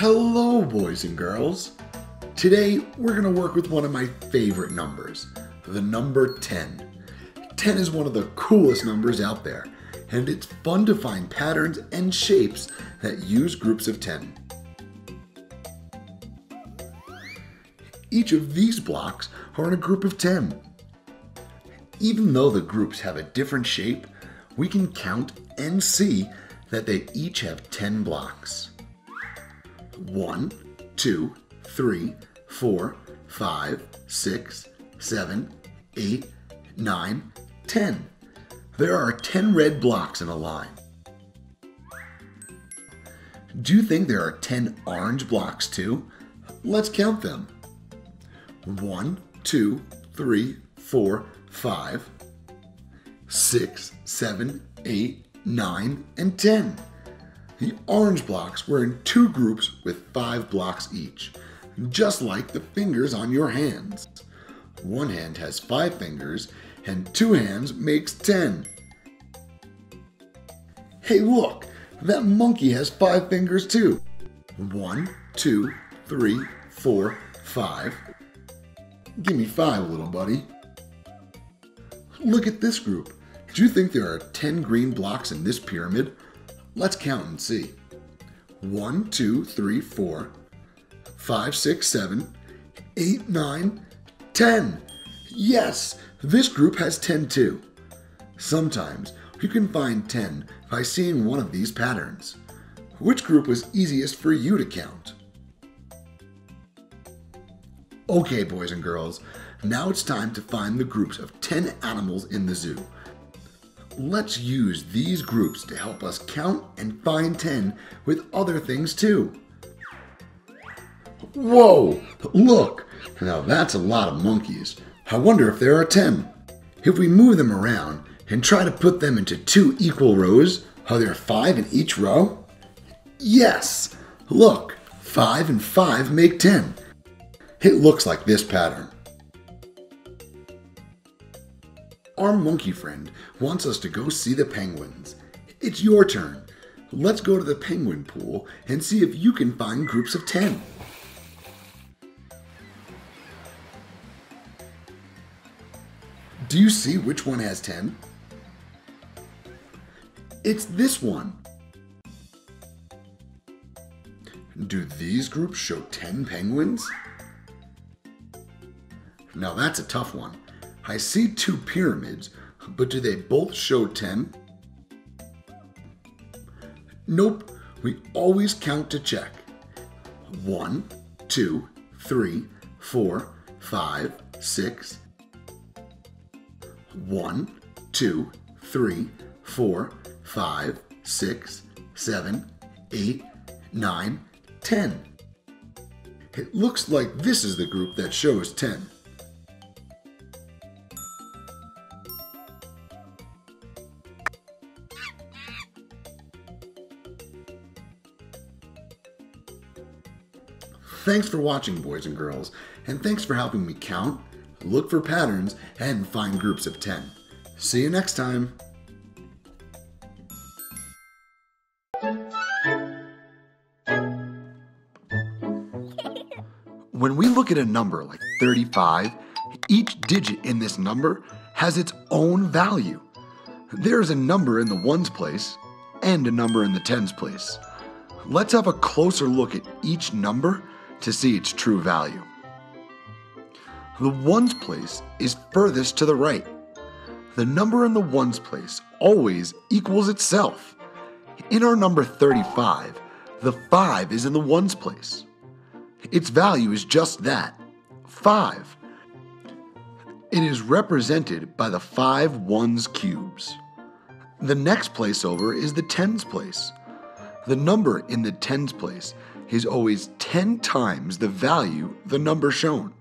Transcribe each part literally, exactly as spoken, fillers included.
Hello boys and girls. Today we're going to work with one of my favorite numbers, the number ten. ten is one of the coolest numbers out there, and it's fun to find patterns and shapes that use groups of ten. Each of these blocks are in a group of ten. Even though the groups have a different shape, we can count and see that they each have ten blocks. One, two, three, four, five, six, seven, eight, nine, ten. There are ten red blocks in a line. Do you think there are ten orange blocks too? Let's count them. One, two, three, four, five, six, seven, eight, nine, and ten. The orange blocks were in two groups with five blocks each, just like the fingers on your hands. One hand has five fingers, and two hands makes ten. Hey look, that monkey has five fingers too. One, two, three, four, five. Give me five, little buddy. Look at this group. Do you think there are ten green blocks in this pyramid? Let's count and see. one, two, three, four, five, six, seven, eight, nine, ten. Yes, this group has ten too. Sometimes you can find ten by seeing one of these patterns. Which group was easiest for you to count? Okay, boys and girls, now it's time to find the groups of ten animals in the zoo. Let's use these groups to help us count and find ten with other things too. Whoa, look, now that's a lot of monkeys. I wonder if there are ten. If we move them around and try to put them into two equal rows, are there five in each row? Yes, look, five and five make ten. It looks like this pattern. Our monkey friend wants us to go see the penguins. It's your turn. Let's go to the penguin pool and see if you can find groups of ten. Do you see which one has ten? It's this one. Do these groups show ten penguins? Now that's a tough one. I see two pyramids, but do they both show ten? Nope, we always count to check. one, two, three, four, five, six. one, two, three, four, five, six, seven, eight, nine, ten. It looks like this is the group that shows ten. Thanks for watching, boys and girls, and thanks for helping me count, look for patterns, and find groups of ten. See you next time! When we look at a number like thirty-five, each digit in this number has its own value. There is a number in the ones place and a number in the tens place. Let's have a closer look at each number to see its true value. The ones place is furthest to the right. The number in the ones place always equals itself. In our number thirty-five, the five is in the ones place. Its value is just that, five. It is represented by the five ones cubes. The next place over is the tens place. The number in the tens place is always ten times the value the number shown.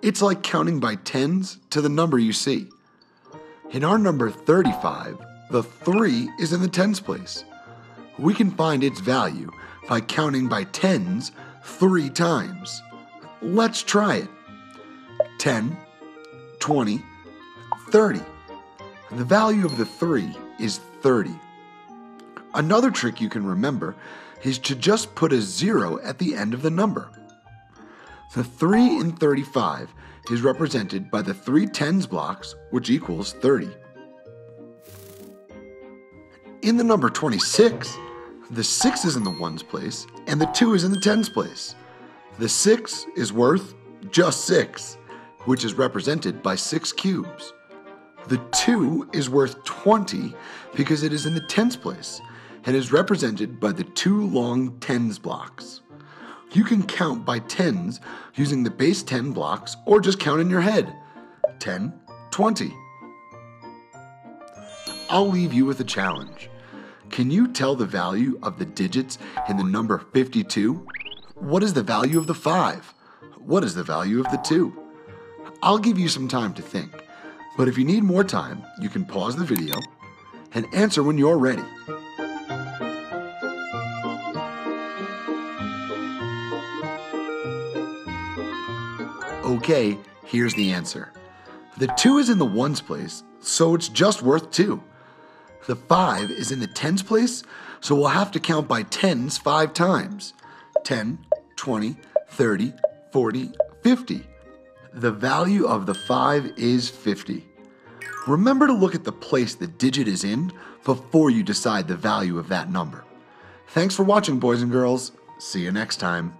It's like counting by tens to the number you see. In our number thirty-five, the three is in the tens place. We can find its value by counting by tens three times. Let's try it. ten, twenty, thirty. The value of the three is thirty. Another trick you can remember is to just put a zero at the end of the number. The three in thirty-five is represented by the three tens blocks, which equals thirty. In the number twenty-six, the six is in the ones place and the two is in the tens place. The six is worth just six, which is represented by six cubes. The two is worth twenty because it is in the tens place and is represented by the two long tens blocks. You can count by tens using the base ten blocks or just count in your head. ten, twenty. I'll leave you with a challenge. Can you tell the value of the digits in the number fifty-two? What is the value of the five? What is the value of the two? I'll give you some time to think. But if you need more time, you can pause the video and answer when you're ready. Okay, here's the answer. The two is in the ones place, so it's just worth two. The five is in the tens place, so we'll have to count by tens five times. ten, twenty, thirty, forty, fifty. The value of the five is fifty. Remember to look at the place the digit is in before you decide the value of that number. Thanks for watching, boys and girls. See you next time.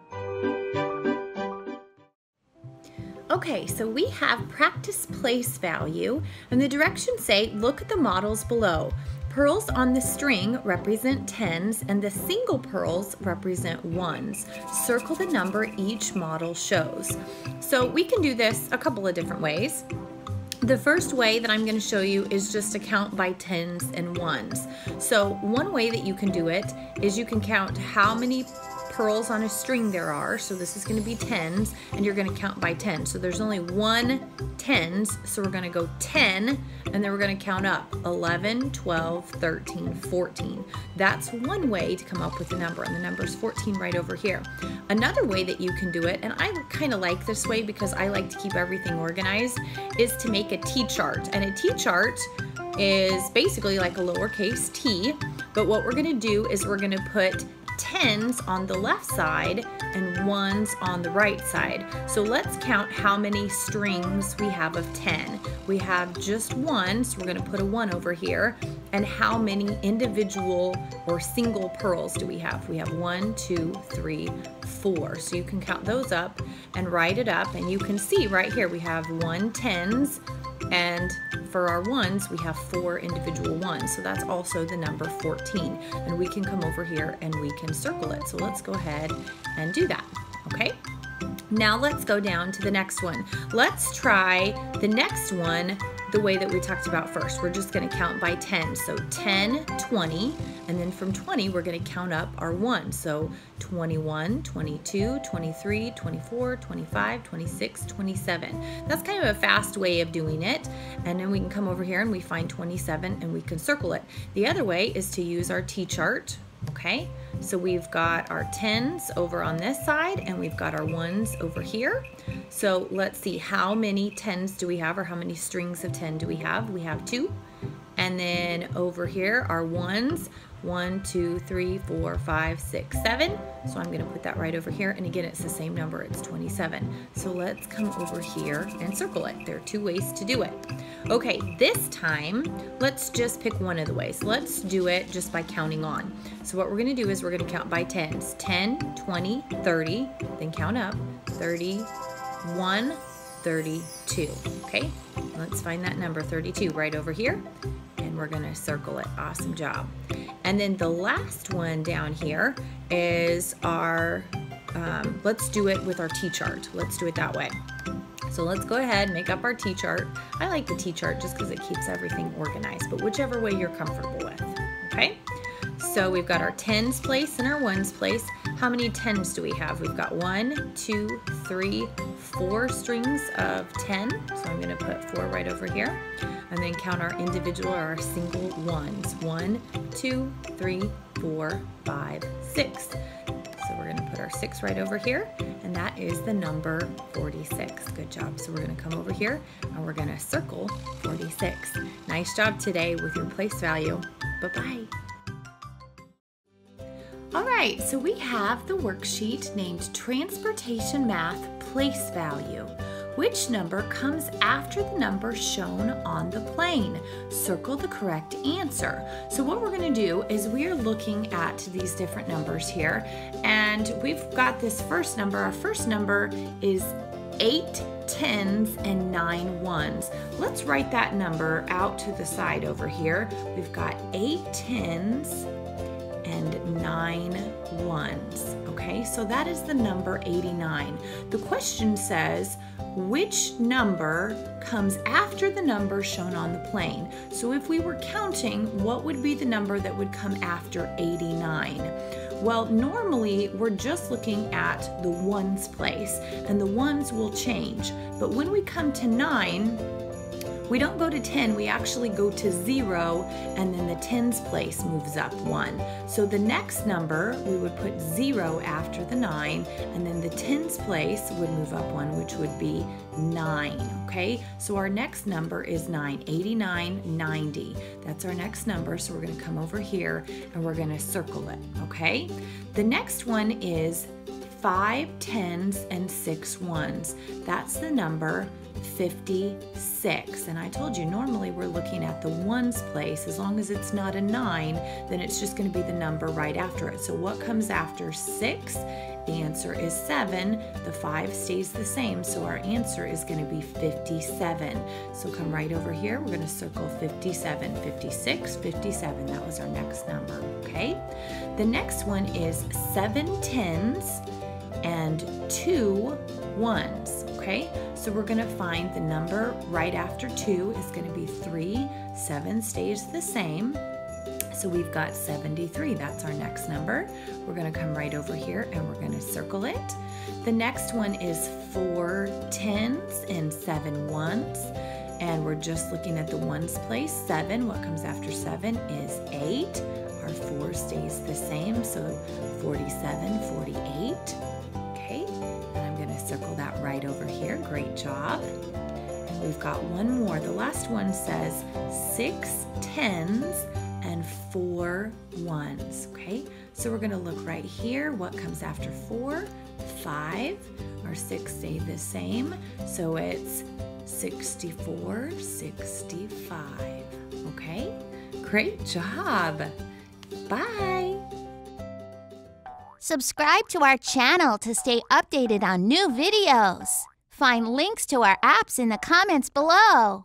Okay, so we have practice place value, and the directions say look at the models below. Pearls on the string represent tens and the single pearls represent ones. Circle the number each model shows. So we can do this a couple of different ways. The first way that I'm going to show you is just to count by tens and ones. So one way that you can do it is you can count how many pearls on a string there are, so this is going to be tens, and you're going to count by ten. So there's only one tens, so we're going to go ten, and then we're going to count up eleven, twelve, thirteen, fourteen. That's one way to come up with a number, and the number's fourteen right over here. Another way that you can do it, and I kind of like this way because I like to keep everything organized, is to make a T-chart, and a T-chart is basically like a lowercase t, but what we're going to do is we're going to put tens on the left side and ones on the right side. So let's count how many strings we have of ten. We have just one, so we're going to put a one over here. And how many individual or single pearls do we have? We have one, two, three, four. So you can count those up and write it up. And you can see right here we have one tens, and for our ones, we have four individual ones. So that's also the number fourteen. And we can come over here and we can circle it. So let's go ahead and do that, okay? Now let's go down to the next one. Let's try the next one the way that we talked about first. We're just going to count by ten. So ten, twenty, and then from twenty, we're going to count up our one. So twenty-one, twenty-two, twenty-three, twenty-four, twenty-five, twenty-six, twenty-seven. That's kind of a fast way of doing it. And then we can come over here and we find twenty-seven and we can circle it. The other way is to use our T-chart. Okay, so we've got our tens over on this side and we've got our ones over here. So let's see, how many tens do we have, or how many strings of ten do we have? We have two. And then over here are ones, one, two, three, four, five, six, seven. So I'm going to put that right over here. And again, it's the same number, it's twenty-seven. So let's come over here and circle it. There are two ways to do it. Okay, this time, let's just pick one of the ways. Let's do it just by counting on. So what we're going to do is we're going to count by tens. ten, twenty, thirty, then count up, thirty-one, thirty-two. Okay, let's find that number thirty-two right over here. And we're going to circle it. Awesome job. And then the last one down here is our, um, let's do it with our T-chart. Let's do it that way. So let's go ahead and make up our T-chart. I like the T-chart just because it keeps everything organized, but whichever way you're comfortable with, okay? So we've got our tens place and our ones place. How many tens do we have? We've got one, two, three, four strings of ten. So I'm going to put four right over here. And then count our individual or our single ones. One, two, three, four, five, six. So we're going to put our six right over here. And that is the number forty-six. Good job. So we're going to come over here and we're going to circle forty-six. Nice job today with your place value. Bye-bye. All right. right, so we have the worksheet named Transportation Math Place Value. Which number comes after the number shown on the plane? Circle the correct answer. So what we're gonna do is we're looking at these different numbers here, and we've got this first number. Our first number is eight tens and nine ones. Let's write that number out to the side over here. We've got eight tens and nine ones. Okay, so that is the number eighty-nine. The question says, which number comes after the number shown on the plane? So if we were counting, what would be the number that would come after eighty-nine? Well, normally we're just looking at the ones place, and the ones will change. But when we come to nine, we don't go to ten, we actually go to zero, and then the tens place moves up one. So the next number, we would put zero after the nine, and then the tens place would move up one, which would be nine, okay? So our next number is nine, eighty-nine, ninety. That's our next number, so we're gonna come over here and we're gonna circle it, okay? The next one is five tens and six ones. That's the number fifty-six. And I told you, normally we're looking at the ones place. As long as it's not a nine, then it's just going to be the number right after it. So what comes after six? The answer is seven. The five stays the same, so our answer is going to be fifty-seven. So come right over here. We're going to circle fifty-seven, fifty-six, fifty-seven. That was our next number, okay? The next one is seven tens and two ones, okay? So we're gonna find the number right after two is gonna be three, seven stays the same. So we've got seventy-three, that's our next number. We're gonna come right over here and we're gonna circle it. The next one is four tens and seven ones. And we're just looking at the ones place, seven. What comes after seven is eight. Our four stays the same, so forty-seven, forty-eight. Circle that right over here. Great job. And we've got one more. The last one says six tens and four ones. Okay, so we're going to look right here. What comes after four? Five. Our six stay the same. So it's sixty-four, sixty-five. Okay, great job. Bye. Subscribe to our channel to stay updated on new videos. Find links to our apps in the comments below.